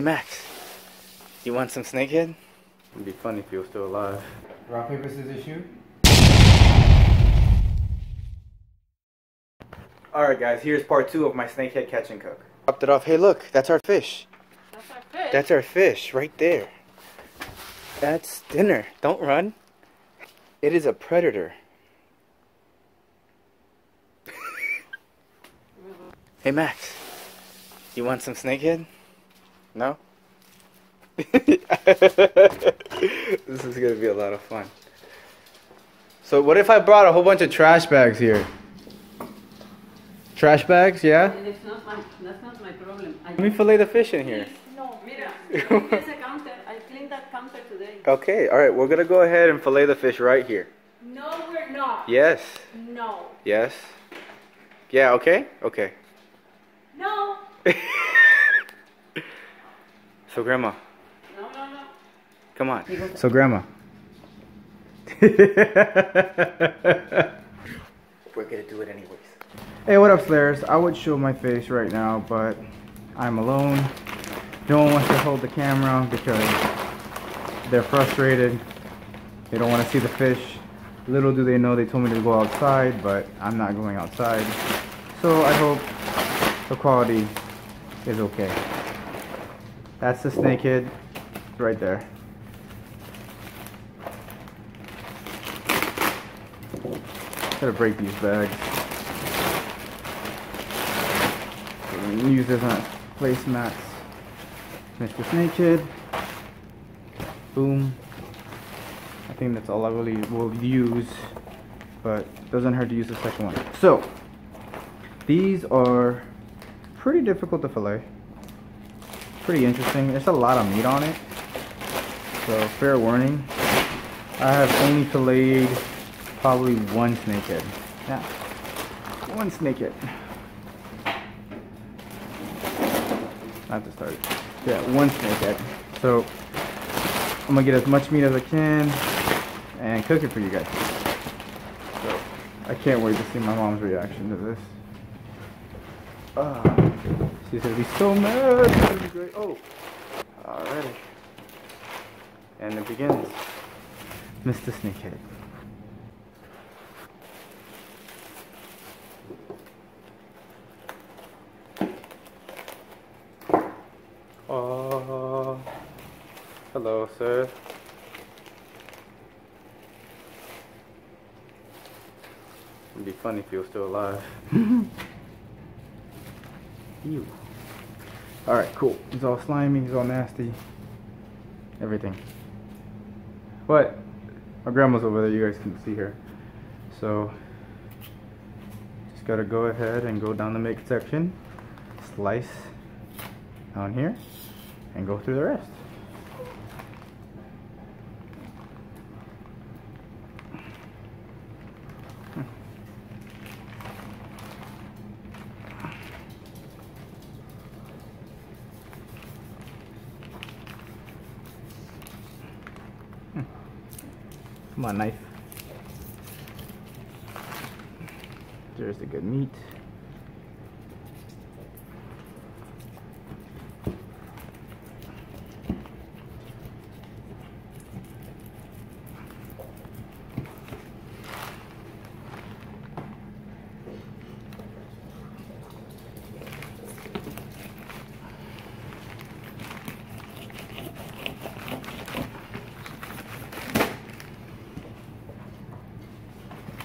Hey Max, you want some snakehead? It'd be funny if you were still alive. Rock, paper, scissors, shoot. Alright guys, here's part 2 of my snakehead catch and cook. Dropped it off. Hey look, that's our fish. That's our fish? That's our fish, right there. That's dinner. Don't run. It is a predator. Hey Max, you want some snakehead? No? This is gonna be a lot of fun. So what if I brought a whole bunch of trash bags here? Trash bags, yeah? That's not my problem. Let me fillet the fish in here. No, mira, there's a counter. I cleaned that counter today. Okay, alright, we're gonna go ahead and fillet the fish right here. No, we're not. Yes. No. Yes. Yeah, okay? Okay. No. So, Grandma. No, no, no. Come on. So, Grandma. We're gonna do it anyways. Hey, what up, Flares? I would show my face right now, but I'm alone. No one wants to hold the camera because they're frustrated. They don't want to see the fish. Little do they know, they told me to go outside, but I'm not going outside. So I hope the quality is okay. That's the snakehead right there. Gotta break these bags. Use different placemats. Mr. Snakehead. Boom. I think that's all I really will use, but doesn't hurt to use the second one. So these are pretty difficult to fillet. Pretty interesting. There's a lot of meat on it, so fair warning. I have only filleted probably one snakehead. Yeah, one snakehead. Not to start. Yeah, one snakehead. So I'm gonna get as much meat as I can and cook it for you guys. So I can't wait to see my mom's reaction to this. She's gonna be so mad. It's gonna be great. Oh, alrighty. And it begins. Mr. Snakehead. Hello, sir. It'd be funny if you were still alive. Ew. Alright, cool. He's all slimy, he's all nasty. Everything. But my grandma's over there, you guys can see her. So, just gotta go ahead and go down the make section. Slice down here. And go through the rest. Come on, knife. There's the good meat.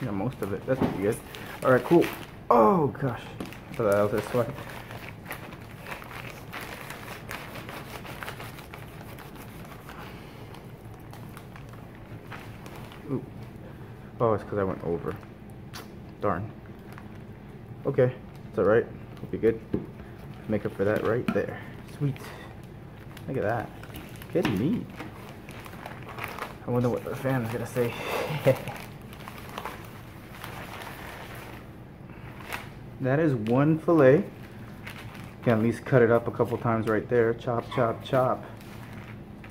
Yeah, most of it. That's pretty good. Alright, cool. Oh gosh. I thought that was a sweat. Ooh. Oh, it's because I went over. Darn. Okay. It's alright. It'll be good. Make up for that right there. Sweet. Look at that. Good meat. I wonder what the fan is gonna say. That is one fillet. You can at least cut it up a couple times right there. Chop, chop, chop.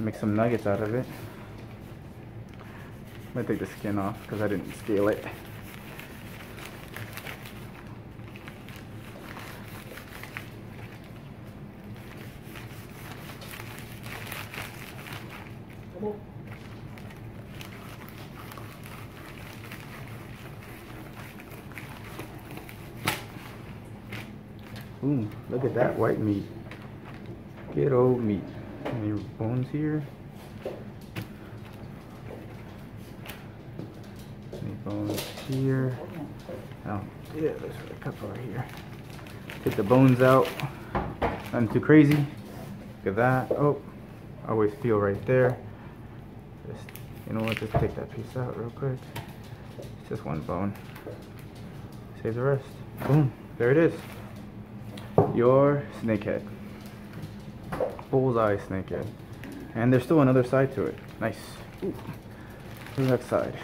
Make some nuggets out of it. I'm gonna take the skin off because I didn't scale it. Boom, look at that white meat. Good old meat. Any bones here? Any bones here? Oh, yeah, there's a couple right here. Take the bones out. Nothing too crazy. Look at that. Oh, I always feel right there. Just, you know what, just take that piece out real quick. It's just one bone. Save the rest. Boom, there it is. Your snakehead. Bullseye snakehead. And there's still another side to it. Nice. Ooh. Here's that side.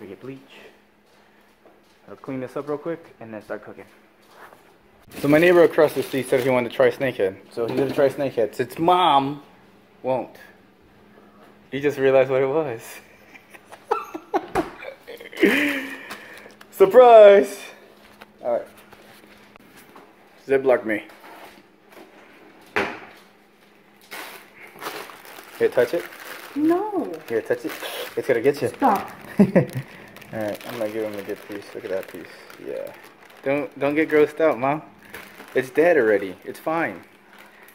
We get bleach. I'll clean this up real quick and then start cooking. So my neighbor across the street said he wanted to try snakehead. So he's gonna try snakehead. Since mom won't. He just realized what it was. Surprise! Alright. Ziplock me. Here, touch it? No. Here, touch it. It's gonna get you. Stop. Alright, I'm gonna give him a good piece. Look at that piece. Yeah. Don't get grossed out, Mom. It's dead already. It's fine.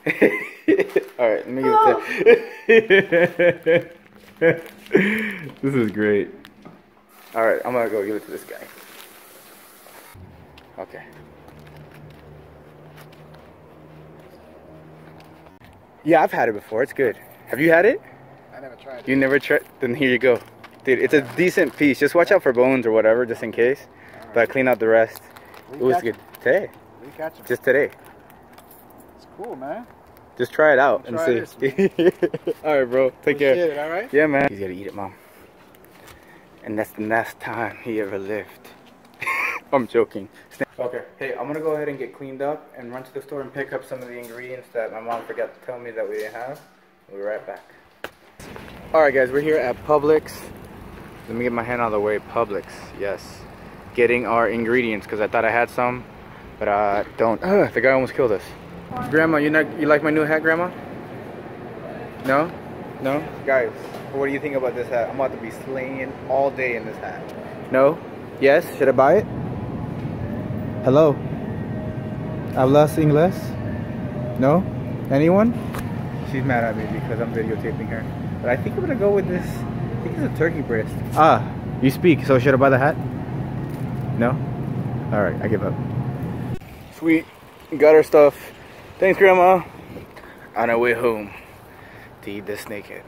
Alright, let me give it to This is great. Alright, I'm gonna go give it to this guy. Okay. Yeah, I've had it before. It's good. Have you had it? I never tried it. You never tried? Then here you go. Dude, it's a decent piece. Just watch out for bones or whatever, just in case. Right. But I clean out the rest. It was good today. We catch them. Just today. It's cool, man. Just try it out and see. All right, bro. Take care. Shit, all right? Yeah, man. He's gonna eat it, Mom. And that's the last time he ever lived. I'm joking. Okay. Hey, I'm gonna go ahead and get cleaned up and run to the store and pick up some of the ingredients that my mom forgot to tell me that we didn't have. We'll be right back. All right, guys. We're here at Publix. Let me get my hand out of the way. Publix, yes. Getting our ingredients because I thought I had some, but I don't. The guy almost killed us. Grandma, you like my new hat, Grandma? No, no. Guys, what do you think about this hat? I'm about to be slaying all day in this hat. No. Yes. Should I buy it? Hello. Hablas inglés? No. Anyone? She's mad at me because I'm videotaping her. But I think I'm gonna go with this. I think it's a turkey breast. Ah, you speak, so should I buy the hat? No? Alright, I give up. Sweet. Got our stuff. Thanks, Grandma. On our way home to eat this snakehead.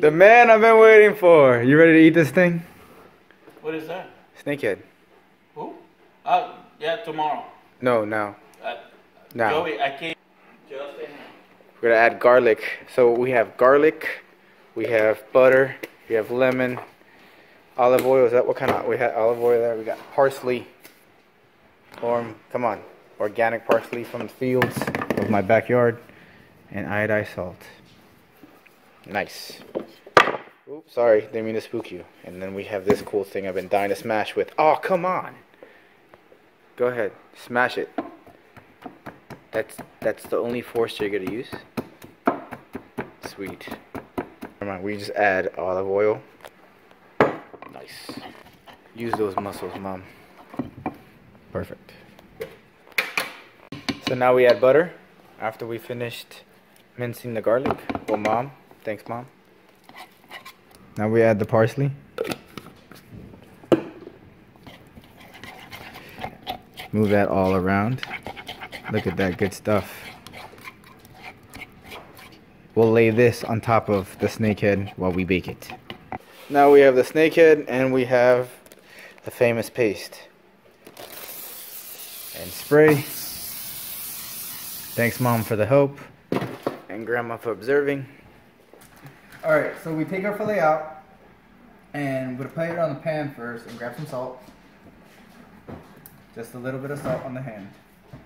The man I've been waiting for. You ready to eat this thing? What is that? Snakehead. Who? Yeah, tomorrow. No, now. Now. Joey, I can't. Just in. We're gonna add garlic. So we have garlic, we have butter. We have lemon, olive oil. Is that what kind of? We had olive oil there. We got parsley. Come on, organic parsley from the fields of my backyard, and iodized salt. Nice. Oops, sorry, didn't mean to spook you. And then we have this cool thing I've been dying to smash with. Oh, come on. Go ahead, smash it. That's the only force you're gonna use. Sweet. Never mind, we just add olive oil. Nice. Use those muscles, Mom. Perfect. So now we add butter after we finished mincing the garlic. Well, Mom. Thanks, Mom. Now we add the parsley. Move that all around. Look at that good stuff. We'll lay this on top of the snakehead while we bake it. Now we have the snakehead and we have the famous paste. And spray. Thanks, Mom, for the help. And Grandma for observing. Alright, so we take our fillet out and we're going to put it on the pan first and grab some salt. Just a little bit of salt on the hand.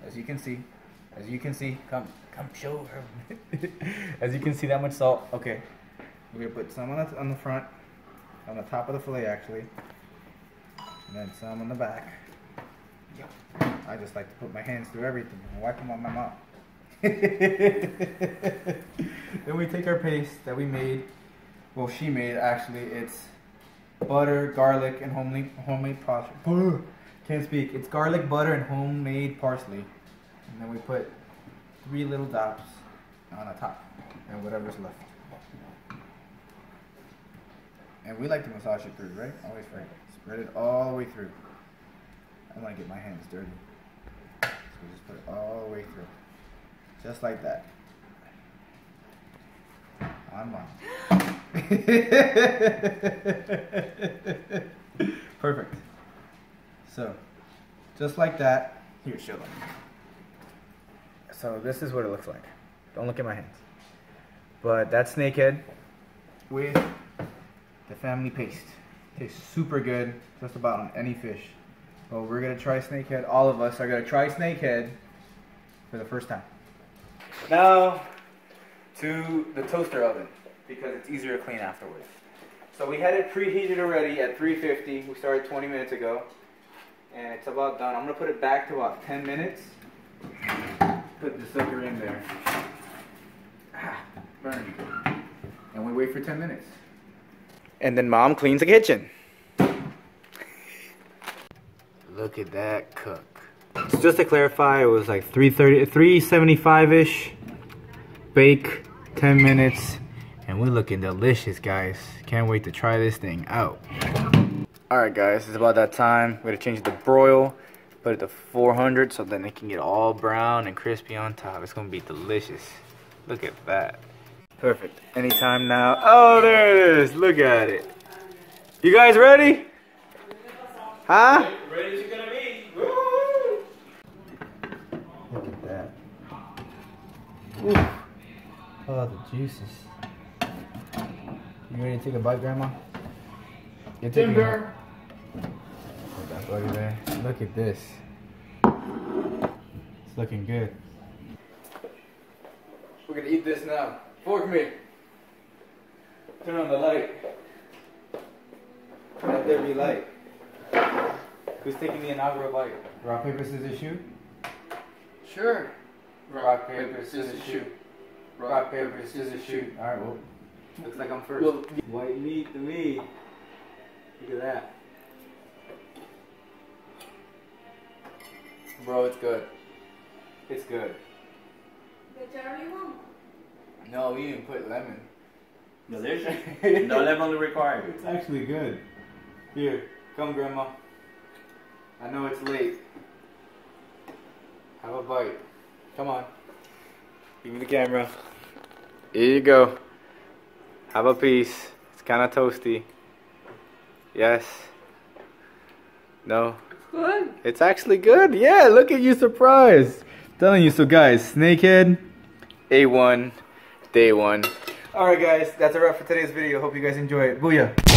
As you can see. As you can see. Come show her. As you can see, that much salt. Okay. We're going to put some on the front. On the top of the fillet, actually. And then some on the back. Yep. I just like to put my hands through everything and wipe them on my mouth. Then we take our paste that we made. Well, she made, actually. It's butter, garlic, and homemade parsley. Can't speak. It's garlic, butter, and homemade parsley. And then we put 3 little dots on the top and whatever's left. And we like to massage it through, right? Always right. Spread it all the way through. I want to get my hands dirty. So we just put it all the way through. Just like that. On mine. Perfect. So, just like that. Here, show them. So this is what it looks like. Don't look at my hands. But that's snakehead with the family paste. Tastes super good, just about on any fish. But we're gonna try snakehead. All of us are gonna try snakehead for the first time. Now to the toaster oven because it's easier to clean afterwards. So we had it preheated already at 350. We started 20 minutes ago, and it's about done. I'm gonna put it back to about 10 minutes. Put the sucker in there. Ah, burn. And we wait for 10 minutes. And then Mom cleans the kitchen. Look at that cook. So just to clarify, it was like 375-ish. Bake 10 minutes. And we're looking delicious, guys. Can't wait to try this thing out. Alright, guys, it's about that time. We're gonna change the broil. Put it to 400 so then it can get all brown and crispy on top. It's gonna be delicious. Look at that. Perfect. Anytime now. Oh, there it is. Look at it. You guys ready? Huh? Ready as you're gonna be. Woo! Look at that. Ooh. Oh, the juices. You ready to take a bite, Grandma? You're taking Timber. Put that buggy there. Look at this. It's looking good. We're gonna eat this now. Fork me. Turn on the light. Let there be light. Who's taking the inaugural bite? Rock, paper, scissors, shoot? Sure. Rock, paper, scissors, shoot. Rock, paper, scissors, shoot. Alright, well, looks like I'm first. Well, white meat to me. Look at that. Bro, it's good. It's good. The cherry one? No, we didn't put lemon. Delicious. No lemon required. It's actually good. Here, come, Grandma. I know it's late. Have a bite. Come on. Give me the camera. Here you go. Have a piece. It's kind of toasty. Yes. No. It's good. It's actually good. Yeah, look at you surprised. I'm telling you. So guys, snakehead, A1, day 1. Alright guys, that's a wrap for today's video. Hope you guys enjoy it. Booyah.